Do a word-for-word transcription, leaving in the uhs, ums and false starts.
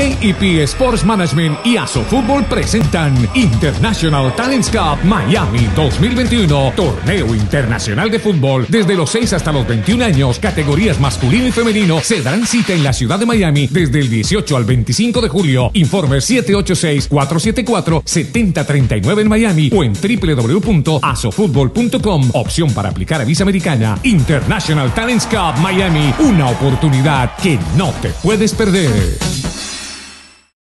J E P Sports Management y Aso Fútbol presentan International Talents Cup Miami dos mil veintiuno, torneo internacional de fútbol. Desde los seis hasta los veintiún años, categorías masculino y femenino se darán cita en la ciudad de Miami desde el dieciocho al veinticinco de julio. Informe siete ocho seis, cuatro siete cuatro, siete cero tres nueve en Miami o en w w w punto aso fútbol punto com. Opción para aplicar a visa americana. International Talents Cup Miami, una oportunidad que no te puedes perder.